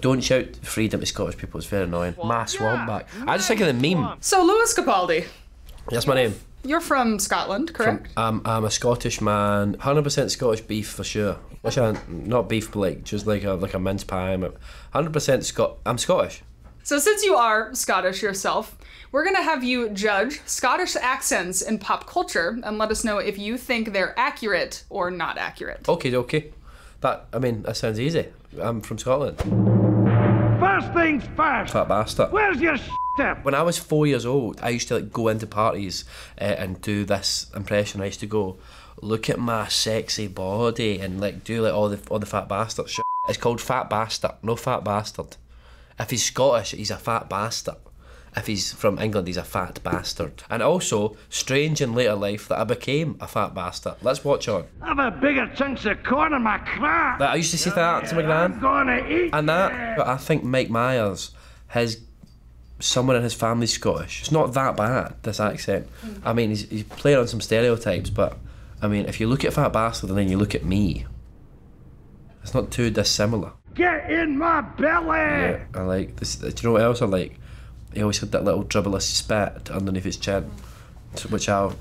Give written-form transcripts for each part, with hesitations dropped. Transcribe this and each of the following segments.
Don't shout freedom to Scottish people, it's very annoying. Mass Swampback. I just think of the meme. So, Lewis Capaldi. That's my name. You're from Scotland, correct? I'm a Scottish man. 100% Scottish beef for sure. Which I, not beef, but like, just like a mince pie. 100% I'm Scottish. So since you are Scottish yourself, we're gonna have you judge Scottish accents in pop culture and let us know if you think they're accurate or not accurate. Okie dokie. That sounds easy. I'm from Scotland. First things first. Fat Bastard. Where's your step? When I was 4 years old, I used to go into parties and do this impression. I used to go, look at my sexy body, and do all the Fat Bastard shit. It's called Fat Bastard, no Fat Bastard. If he's Scottish, he's a fat bastard. If he's from England, he's a fat bastard. And also, strange in later life that I became a fat bastard. Let's watch on. I've a bigger chunks of corn in my crap. That I used to say that to my gran. I'm gonna eat. And that, but I think Mike Myers, someone in his family's Scottish. It's not that bad, this accent. I mean, he's playing on some stereotypes, but I mean, if you look at Fat Bastard and then you look at me, it's not too dissimilar. Get in my belly! Yeah, I like this. Do you know what else I like? He always had that little dribble of spit underneath his chin, which I'll...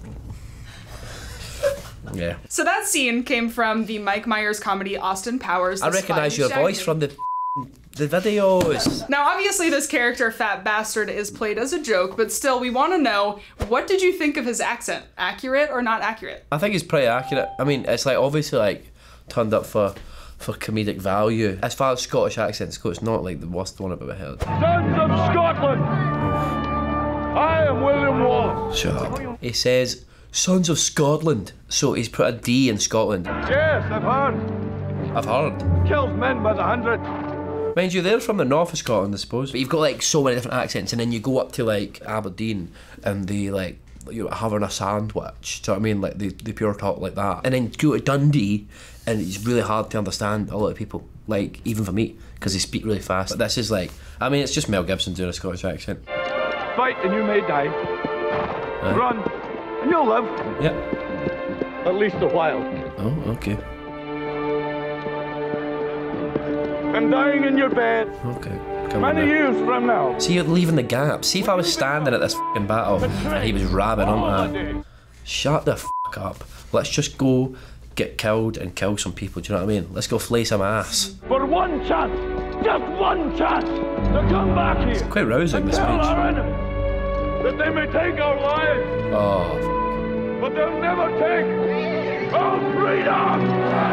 Yeah. So that scene came from the Mike Myers comedy Austin Powers. I recognise your voice from the videos. Now, obviously, this character, Fat Bastard, is played as a joke, but still, we want to know, what did you think of his accent? Accurate or not accurate? I think it's pretty accurate. I mean, it's obviously turned up for comedic value. As far as Scottish accents go, it's not the worst one I've ever heard. Sons of Scotland, I am William Wallace. Shut up. He says, Sons of Scotland, so he's put a D in Scotland. Yes, I've heard. I've heard. Kills men by the hundred. Mind you, they're from the north of Scotland, I suppose. But you've got so many different accents, and then you go up to Aberdeen, and they you're having a sandwich, do you know what I mean? They pure talk like that. And then go to Dundee, and it's really hard to understand a lot of people, even for me, because they speak really fast. But this is I mean, it's just Mel Gibson doing a Scottish accent. Fight and you may die. Run and you'll live. Yeah. At least a while. Oh, okay. I'm dying in your bed. Okay. Many years from now. See, you're leaving the gap. See if I was standing at this f***ing battle and he was rabbiting on that. Shut the f*** up. Let's just go get killed and kill some people, do you know what I mean? Let's go flay some ass. For one chance, just one chance, to come back here. It's quite rousing, this speech. That they may take our lives. Oh, but they'll never take our freedom.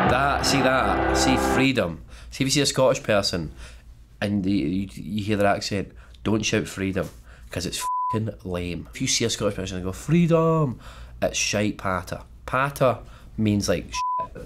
That. See, freedom. See, if you see a Scottish person, and you hear their accent, don't shout freedom, because it's f***ing lame. If you see a Scottish person and go, freedom, it's shite patter. Patter means shit.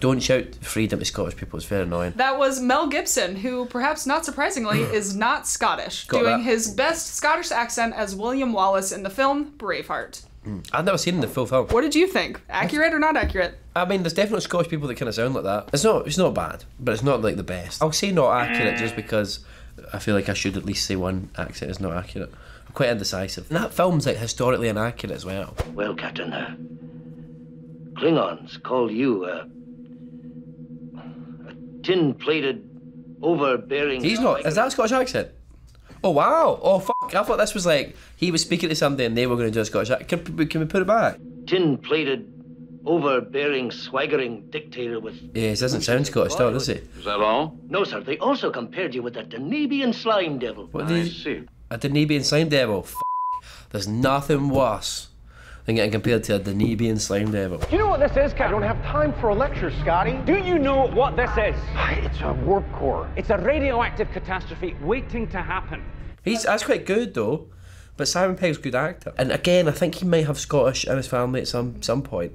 Don't shout freedom to Scottish people, it's very annoying. That was Mel Gibson, who, perhaps not surprisingly, is not Scottish, doing his best Scottish accent as William Wallace in the film Braveheart. I've never seen the full film. What did you think? Accurate or not accurate? I mean, there's definitely Scottish people that kind of sound like that. It's not bad, but it's not the best. I'll say not accurate just because I feel I should at least say one accent is not accurate. I'm quite indecisive. And that film's historically inaccurate as well. Well, Captain, Klingons call you a tin-plated, overbearing... He's not. Is that a Scottish accent? Oh, wow. Oh, fuck. I thought this was he was speaking to somebody and they were going to do a Scottish accent. Can we put it back? Tin-plated, overbearing, swaggering dictator with... Yeah, he doesn't sound Scottish though, does he? Is that all? No, sir. They also compared you with a Danebian slime devil. What do you see? A Danebian slime devil? F***. There's nothing worse than getting compared to a Danebian slime devil. Do you know what this is, Captain? I don't have time for a lecture, Scotty. Do you know what this is? It's a warp core. It's a radioactive catastrophe waiting to happen. That's quite good, though. But Simon Pegg's a good actor. And again, I think he may have Scottish in his family at some point.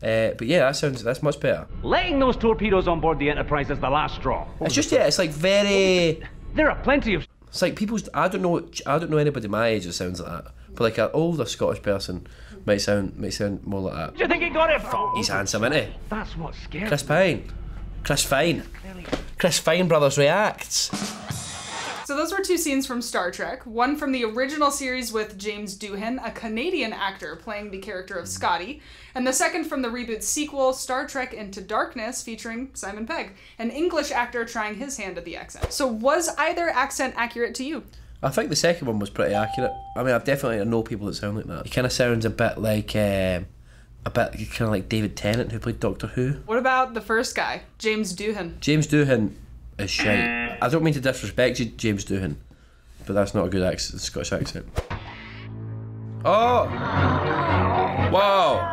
But yeah, that's much better. Letting those torpedoes on board the Enterprise is the last straw. It's very... There are plenty of... It's people's... I don't know anybody my age that sounds like that. But an older Scottish person might sound more like that. Do you think he got it from? He's handsome, isn't he? That's what scares me. Chris Pine. Chris Fine. Chris Fine Brothers reacts. So those were two scenes from Star Trek. One from the original series with James Doohan, a Canadian actor playing the character of Scotty, and the second from the reboot sequel, Star Trek Into Darkness, featuring Simon Pegg, an English actor trying his hand at the accent. So was either accent accurate to you? I think the second one was pretty accurate. I mean, I've definitely know people that sound like that. He kind of sounds a bit like... David Tennant, who played Doctor Who. What about the first guy, James Doohan? James Doohan is shite. I don't mean to disrespect you, James Doohan, but that's not a good accent, Scottish accent. Oh! Wow!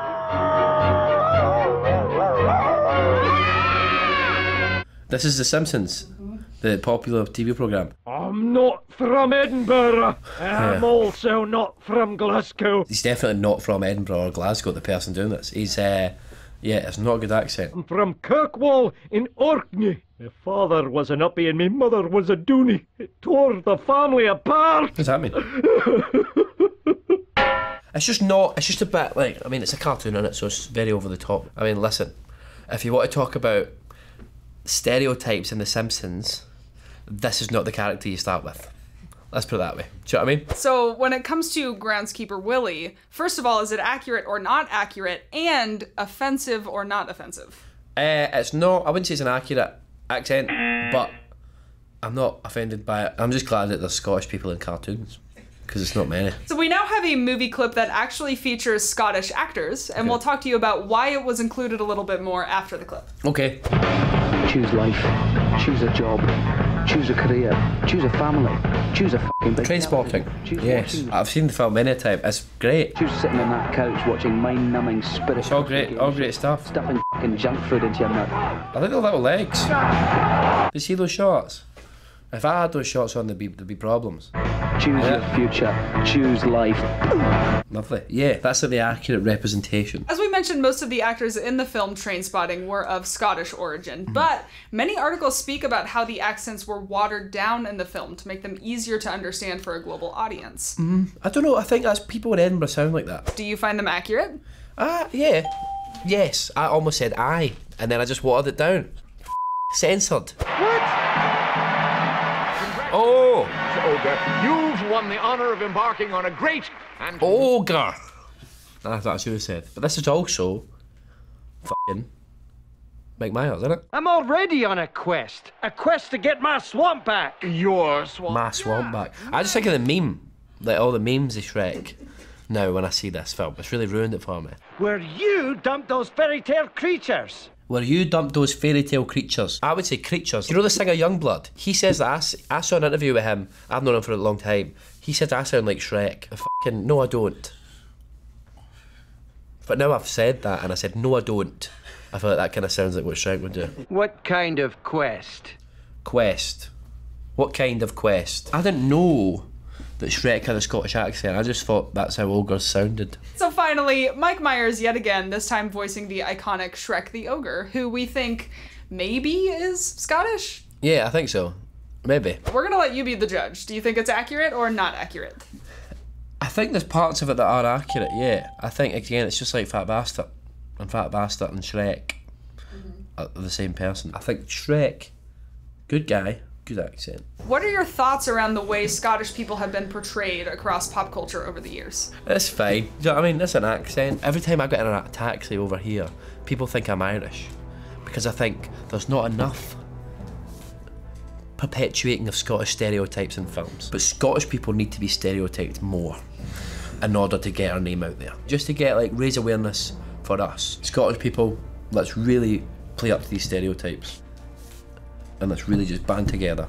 This is The Simpsons, the popular TV programme. I'm not from Edinburgh. I'm also not from Glasgow. He's definitely not from Edinburgh or Glasgow, the person doing this. He's, it's not a good accent. I'm from Kirkwall in Orkney. My father was an uppie and my mother was a dooney. It tore the family apart. What does that mean? It's just a bit like, I mean, it's a cartoon in it, so it's very over the top. I mean, listen, if you want to talk about stereotypes in The Simpsons, this is not the character you start with. Let's put it that way. Do you know what I mean? So when it comes to Groundskeeper Willie, first of all, is it accurate or not accurate, and offensive or not offensive? It's not, I wouldn't say it's an accurate accent, but I'm not offended by it. I'm just glad that there's Scottish people in cartoons, because it's not many. So we now have a movie clip that actually features Scottish actors, and we'll talk to you about why it was included a little bit more after the clip. Okay. Choose life, choose a job, choose a career, choose a family, choose a f***ing big... Trainspotting. Yes, I've seen the film many a time. It's great. Choose sitting on that couch watching mind-numbing spirit... It's all great stuff. Stuffing f***ing junk food into your mouth. I think they're little legs. You see those shots? If I had those shots on, there'd be problems. Choose your future, choose life. Lovely. Yeah, that's the accurate representation. As we mentioned, most of the actors in the film Trainspotting were of Scottish origin, but many articles speak about how the accents were watered down in the film to make them easier to understand for a global audience. I don't know, I think that's people in Edinburgh sound like that. Do you find them accurate? Yeah. Yes, I almost said aye, and then I just watered it down. Censored. What? Oh! Ogre, you've won the honour of embarking on a great and... Ogre! That's what I should have said. But this is also... f***ing... Mike Myers, isn't it? I'm already on a quest. A quest to get my swamp back. Your swamp? My swamp back. I just think of the meme. Like, all the memes of Shrek. Now, when I see this film, it's really ruined it for me. Where you dumped those fairytale creatures. Where you dumped those fairytale creatures. I would say creatures. You know the singer Youngblood? He says that I saw an interview with him. I've known him for a long time. He said I sound like Shrek. F***ing no I don't. But now I've said that and I said no I don't. I feel like that kind of sounds like what Shrek would do. What kind of quest? Quest. What kind of quest? I didn't know that Shrek had a Scottish accent. I just thought that's how ogres sounded. So finally, Mike Myers yet again, this time voicing the iconic Shrek the Ogre, who we think maybe is Scottish? Yeah, I think so. Maybe. We're gonna let you be the judge. Do you think it's accurate or not accurate? I think there's parts of it that are accurate, yeah. I think, again, it's just like Fat Bastard. And Fat Bastard and Shrek are the same person. I think Shrek, good guy, good accent. What are your thoughts around the way Scottish people have been portrayed across pop culture over the years? It's fine. You know what I mean? That's an accent. Every time I get in a taxi over here, people think I'm Irish because I think there's not enough perpetuating of Scottish stereotypes in films. But Scottish people need to be stereotyped more in order to get our name out there. Just to get, like, raise awareness for us. Scottish people, let's really play up to these stereotypes. And let's really just band together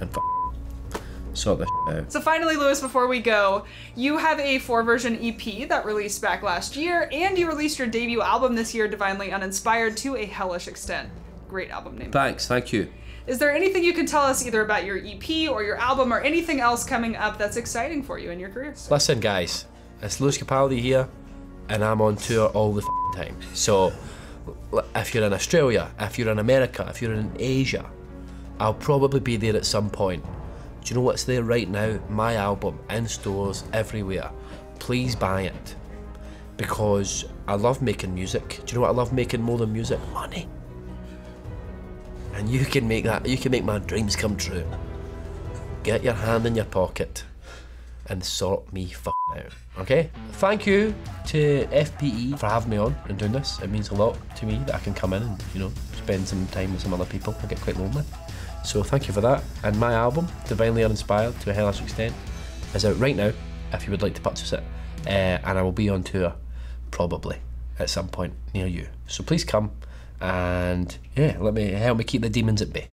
and sort this out. So finally, Lewis, before we go, you have a 4-version EP that released back last year, and you released your debut album this year, Divinely Uninspired, to a hellish extent. Great album name. Thanks, thank you. Is there anything you can tell us either about your EP or your album or anything else coming up that's exciting for you in your career? Listen, guys, it's Lewis Capaldi here, and I'm on tour all the time. So if you're in Australia, if you're in America, if you're in Asia, I'll probably be there at some point. Do you know what's there right now? My album, in stores, everywhere. Please buy it, because I love making music. Do you know what I love making more than music? Money. And you can make that, you can make my dreams come true. get your hand in your pocket and sort me out, okay? Thank you to FBE for having me on and doing this. It means a lot to me that I can come in and, you know, spend some time with some other people. I get quite lonely. So thank you for that. And my album, Divinely Uninspired, To a Hellish Extent, is out right now if you would like to purchase it. And I will be on tour probably at some point near you. So please come and yeah, help me keep the demons at bay.